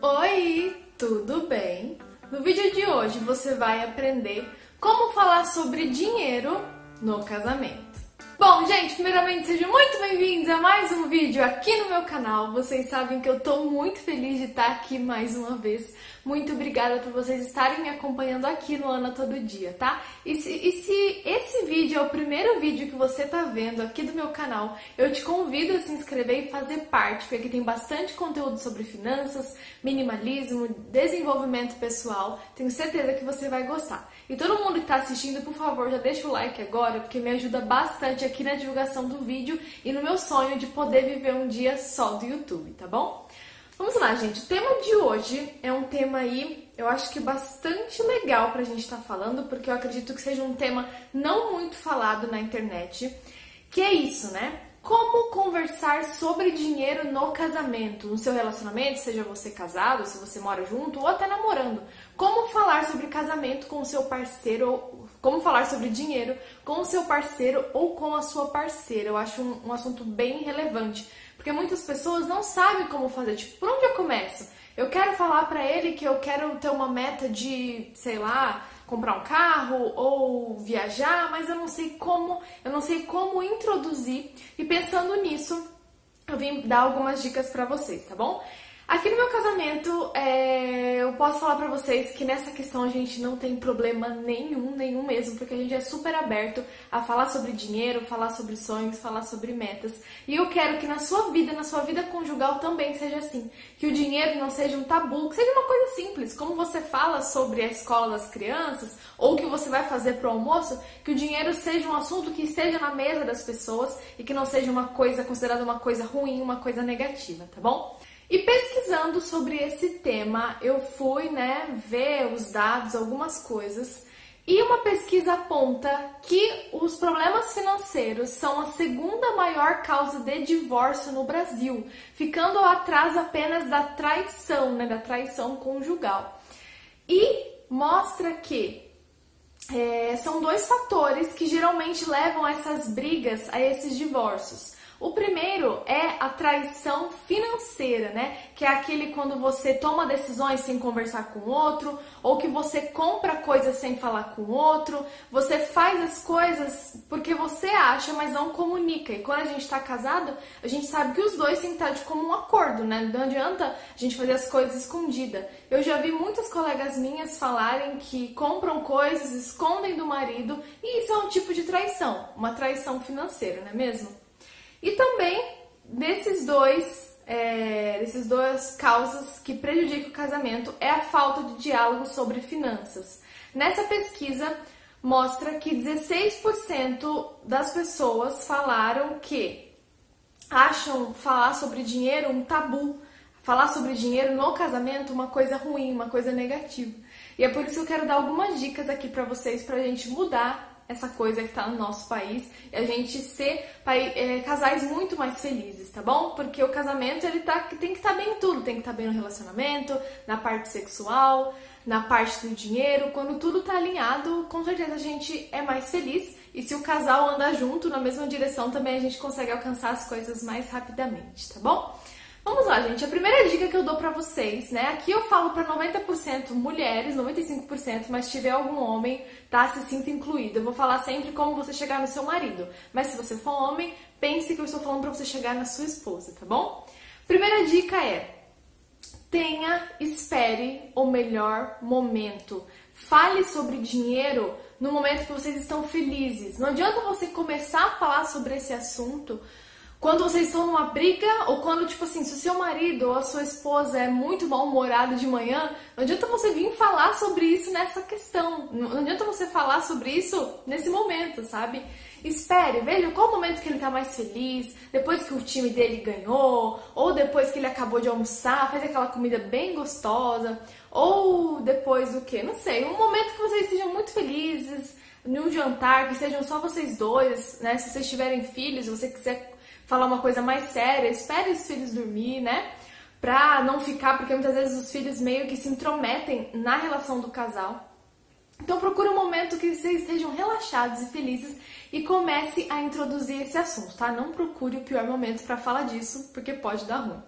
Oi, tudo bem? No vídeo de hoje você vai aprender como falar sobre dinheiro no casamento. Bom, gente, primeiramente sejam muito bem-vindos a mais um vídeo aqui no meu canal. Vocês sabem que eu tô muito feliz de estar aqui mais uma vez. Muito obrigada por vocês estarem me acompanhando aqui no Ana Todo Dia, tá? E se esse vídeo é o primeiro vídeo que você tá vendo aqui do meu canal, eu te convido a se inscrever e fazer parte, porque aqui tem bastante conteúdo sobre finanças, minimalismo, desenvolvimento pessoal. Tenho certeza que você vai gostar. E todo mundo que tá assistindo, por favor, já deixa o like agora, porque me ajuda bastante aqui na divulgação do vídeo e no meu sonho de poder viver um dia só do YouTube, tá bom? Vamos lá, gente. O tema de hoje é um tema aí, eu acho que bastante legal pra gente estar falando, porque eu acredito que seja um tema não muito falado na internet, que é isso, né? Como conversar sobre dinheiro no casamento, no seu relacionamento, seja você casado, se você mora junto ou até namorando. Como falar sobre casamento com o seu parceiro, como falar sobre dinheiro com o seu parceiro ou com a sua parceira. Eu acho um assunto bem relevante. Porque muitas pessoas não sabem como fazer, tipo, por onde eu começo? Eu quero falar pra ele que eu quero ter uma meta de, sei lá, comprar um carro ou viajar, mas eu não sei como introduzir. E pensando nisso, eu vim dar algumas dicas pra vocês, tá bom? Aqui no meu casamento, eu posso falar pra vocês que nessa questão a gente não tem problema nenhum mesmo, porque a gente é super aberto a falar sobre dinheiro, falar sobre sonhos, falar sobre metas. E eu quero que na sua vida conjugal também seja assim, que o dinheiro não seja um tabu, que seja uma coisa simples, como você fala sobre a escola das crianças, ou o que você vai fazer pro almoço, que o dinheiro seja um assunto que esteja na mesa das pessoas e que não seja uma coisa considerada uma coisa ruim, uma coisa negativa, tá bom? E pesquisando sobre esse tema, eu fui, ver os dados, algumas coisas, e uma pesquisa aponta que os problemas financeiros são a segunda maior causa de divórcio no Brasil, ficando atrás apenas da traição, da traição conjugal. E mostra que são dois fatores que geralmente levam a essas brigas, a esses divórcios. O primeiro é a traição financeira, que é aquele quando você toma decisões sem conversar com o outro, ou que você compra coisas sem falar com o outro, você faz as coisas porque você acha, mas não comunica. E quando a gente está casado, a gente sabe que os dois têm que estar de comum acordo, Não adianta a gente fazer as coisas escondida. Eu já vi muitas colegas minhas falarem que compram coisas, escondem do marido, e isso é um tipo de traição, uma traição financeira, não é mesmo? E também, desses dois causas que prejudicam o casamento é a falta de diálogo sobre finanças. Nessa pesquisa, mostra que 16% das pessoas falaram que acham falar sobre dinheiro um tabu, falar sobre dinheiro no casamento uma coisa ruim, uma coisa negativa. E é por isso que eu quero dar algumas dicas aqui pra vocês, pra gente mudar essa coisa que tá no nosso país, e a gente ser casais muito mais felizes, tá bom? Porque o casamento tem que estar bem em tudo, tem que estar bem no relacionamento, na parte sexual, na parte do dinheiro. Quando tudo tá alinhado, com certeza a gente é mais feliz, e se o casal andar junto na mesma direção também a gente consegue alcançar as coisas mais rapidamente, tá bom? Vamos lá, gente. A primeira dica que eu dou pra vocês, Aqui eu falo pra 90% mulheres, 95%, mas se tiver algum homem, se sinta incluído. Eu vou falar sempre como você chegar no seu marido. Mas se você for homem, pense que eu estou falando pra você chegar na sua esposa, tá bom? Primeira dica é: espere o melhor momento. Fale sobre dinheiro no momento que vocês estão felizes. Não adianta você começar a falar sobre esse assunto quando vocês estão numa briga, ou quando, tipo assim, se o seu marido ou a sua esposa é muito mal-humorado de manhã, não adianta você vir falar sobre isso nessa questão. Não adianta você falar sobre isso nesse momento, sabe? Espere, veja qual o momento que ele tá mais feliz, depois que o time dele ganhou, ou depois que ele acabou de almoçar, fez aquela comida bem gostosa, ou depois do quê? Não sei, um momento que vocês sejam muito felizes, num jantar, que sejam só vocês dois, Se vocês tiverem filhos, se você quiser falar uma coisa mais séria, espere os filhos dormir, pra não ficar, porque muitas vezes os filhos meio que se intrometem na relação do casal. Então procure um momento que vocês estejam relaxados e felizes e comece a introduzir esse assunto, tá? Não procure o pior momento pra falar disso, porque pode dar ruim.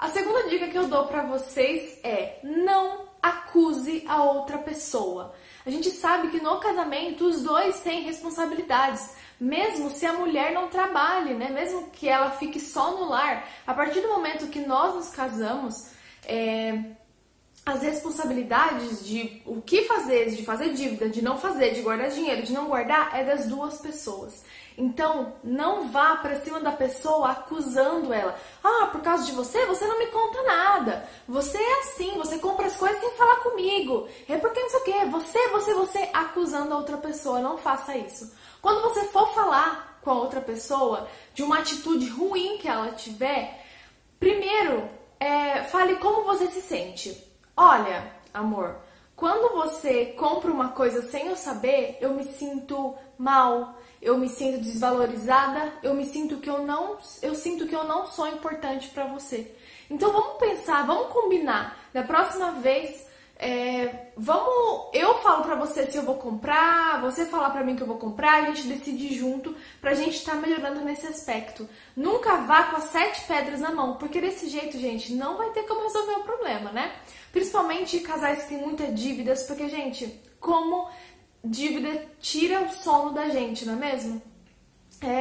A segunda dica que eu dou pra vocês é: não acuse a outra pessoa. A gente sabe que no casamento os dois têm responsabilidades, mesmo se a mulher não trabalhe, né? Mesmo que ela fique só no lar. A partir do momento que nós nos casamos, as responsabilidades de o que fazer, de fazer dívida, de não fazer, de guardar dinheiro, de não guardar, é das duas pessoas. Então, não vá pra cima da pessoa acusando ela. Ah, por causa de você, você não me conta nada. Você é assim, você compra as coisas sem falar comigo. É porque não sei o quê. Você, acusando a outra pessoa. Não faça isso. Quando você for falar com a outra pessoa de uma atitude ruim que ela tiver, primeiro, fale como você se sente. Olha, amor, quando você compra uma coisa sem eu saber, eu me sinto mal, eu me sinto desvalorizada, eu sinto que eu não sou importante pra você. Então vamos pensar, vamos combinar. Da próxima vez, eu falo pra você se eu vou comprar, você falar pra mim que eu vou comprar, a gente decide junto pra gente estar melhorando nesse aspecto. Nunca vá com as 7 pedras na mão, porque desse jeito, gente, não vai ter como resolver o problema, né? Principalmente casais que têm muitas dívidas, porque, gente, como dívida tira o sono da gente, não é mesmo?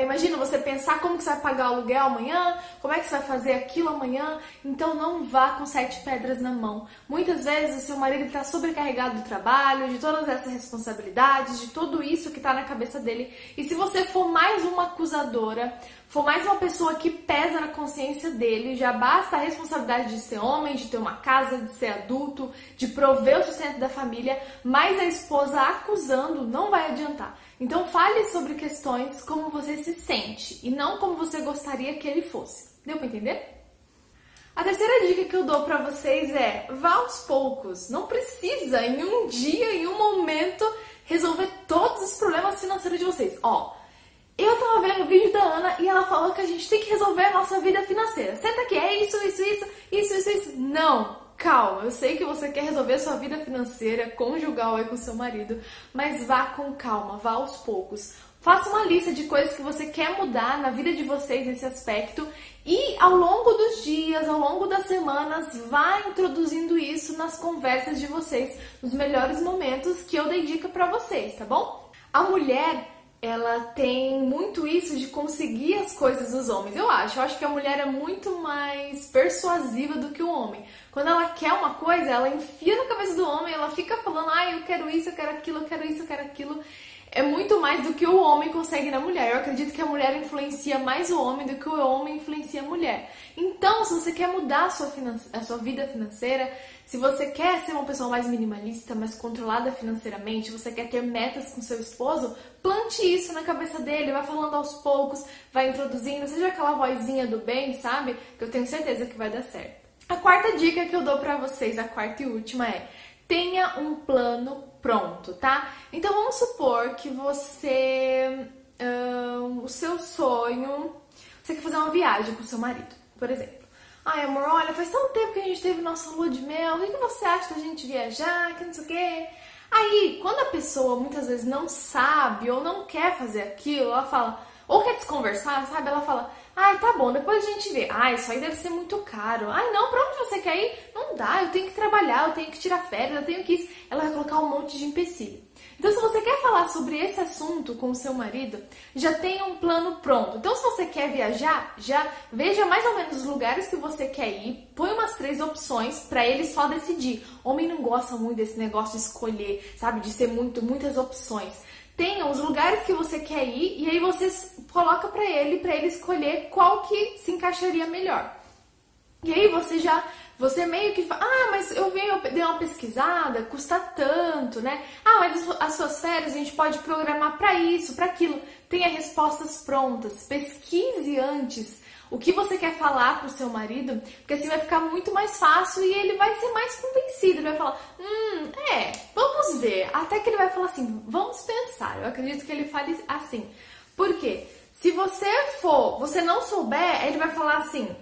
Imagina você pensar como que você vai pagar o aluguel amanhã, como é que você vai fazer aquilo amanhã. Então não vá com 7 pedras na mão. Muitas vezes o seu marido está sobrecarregado do trabalho, de todas essas responsabilidades, de tudo isso que está na cabeça dele. E se você for mais uma acusadora, for mais uma pessoa que pesa na consciência dele, já basta a responsabilidade de ser homem, de ter uma casa, de ser adulto, de prover o sustento da família, mas a esposa acusando não vai adiantar. Então fale sobre questões como você se sente e não como você gostaria que ele fosse. Deu pra entender? A terceira dica que eu dou pra vocês é: vá aos poucos. Não precisa em um dia, em um momento, resolver todos os problemas financeiros de vocês. Ó, eu tava vendo o vídeo da Ana e ela falou que a gente tem que resolver a nossa vida financeira. Senta aqui, é isso. Não! Calma, eu sei que você quer resolver a sua vida financeira, conjugal aí com seu marido, mas vá com calma, vá aos poucos. Faça uma lista de coisas que você quer mudar na vida de vocês nesse aspecto e ao longo dos dias, ao longo das semanas, vá introduzindo isso nas conversas de vocês, nos melhores momentos que eu dei dica pra vocês, tá bom? A mulher, ela tem muito isso de conseguir as coisas dos homens. Eu acho que a mulher é muito mais persuasiva do que o homem. Quando ela quer uma coisa, ela enfia na cabeça do homem, ela fica falando: ah, eu quero isso, eu quero aquilo, eu quero isso, eu quero aquilo. É muito mais do que o homem consegue na mulher. Eu acredito que a mulher influencia mais o homem do que o homem influencia a mulher. Então, se você quer mudar a sua vida financeira, se você quer ser uma pessoa mais minimalista, mais controlada financeiramente, você quer ter metas com seu esposo, plante isso na cabeça dele, vai falando aos poucos, vai introduzindo, seja aquela vozinha do bem, sabe? Que eu tenho certeza que vai dar certo. A quarta dica que eu dou pra vocês, a quarta e última, é: tenha um plano pronto, tá? Então vamos supor que você quer fazer uma viagem com seu marido, por exemplo. Ai, amor, olha, faz tanto tempo que a gente teve nossa lua de mel, o que você acha da gente viajar, que não sei o quê? Aí, quando a pessoa muitas vezes não sabe ou não quer fazer aquilo, ela fala, ou quer desconversar, sabe? Ela fala: ai, tá bom, depois a gente vê. Ai, isso aí deve ser muito caro. Ai, não, pra onde você quer ir? Não dá, eu tenho que trabalhar, eu tenho que tirar férias, eu tenho que isso. Ela vai colocar um monte de empecilho. Então, se você quer falar sobre esse assunto com o seu marido, já tenha um plano pronto. Então, se você quer viajar, já veja mais ou menos os lugares que você quer ir, põe umas 3 opções pra ele só decidir. Homem não gosta muito desse negócio de escolher, sabe? De ser muitas opções. Tenha os lugares que você quer ir e aí você coloca pra ele escolher qual que se encaixaria melhor. E aí você meio que fala: ah, mas eu dei uma pesquisada, custa tanto, né? Ah, mas as suas férias a gente pode programar pra isso, pra aquilo. Tenha respostas prontas, pesquise antes o que você quer falar pro seu marido, porque assim vai ficar muito mais fácil e ele vai ser mais convencido, ele vai falar: vamos ver. Até que ele vai falar assim: vamos pensar. Eu acredito que ele fale assim. Por quê? Se você não souber, ele vai falar assim: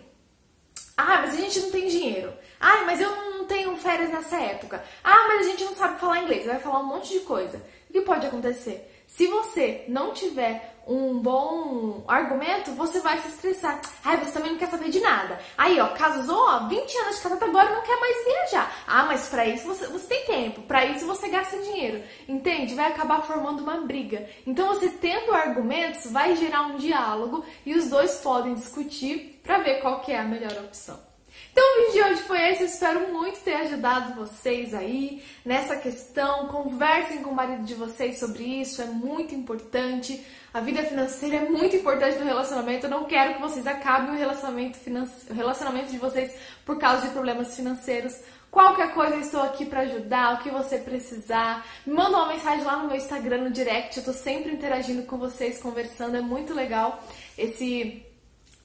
ah, mas a gente não tem dinheiro. Ah, mas eu não tenho férias nessa época. Ah, mas a gente não sabe falar inglês. Vai falar um monte de coisa. O que pode acontecer? Se você não tiver um bom argumento, você vai se estressar. Ai, você também não quer saber de nada. Aí, ó, casou, ó, 20 anos de casado agora, não quer mais viajar. Ah, mas pra isso você tem tempo, pra isso você gasta dinheiro, entende? Vai acabar formando uma briga. Então, você tendo argumentos, vai gerar um diálogo e os dois podem discutir pra ver qual que é a melhor opção. Então, o vídeo de hoje foi esse. Eu espero muito ter ajudado vocês aí nessa questão. Conversem com o marido de vocês sobre isso, é muito importante. A vida financeira é muito importante no relacionamento. Eu não quero que vocês acabem o relacionamento de vocês por causa de problemas financeiros. Qualquer coisa, eu estou aqui para ajudar, o que você precisar. Me manda uma mensagem lá no meu Instagram, no direct. Eu tô sempre interagindo com vocês, conversando. É muito legal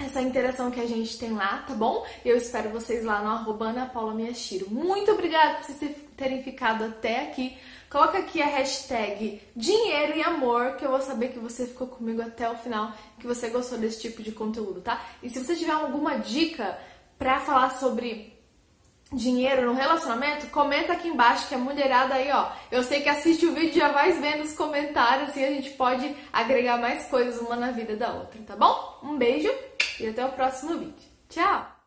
essa interação que a gente tem lá, tá bom? Eu espero vocês lá no @AnaPaulaMiyashiro. Muito obrigada por vocês terem ficado até aqui. Coloca aqui a hashtag dinheiro e amor, que eu vou saber que você ficou comigo até o final, que você gostou desse tipo de conteúdo, tá? E se você tiver alguma dica pra falar sobre dinheiro no relacionamento, comenta aqui embaixo, que a mulherada aí, ó, eu sei que assiste o vídeo, já vai vendo os comentários e a gente pode agregar mais coisas uma na vida da outra, tá bom? Um beijo! E até o próximo vídeo. Tchau!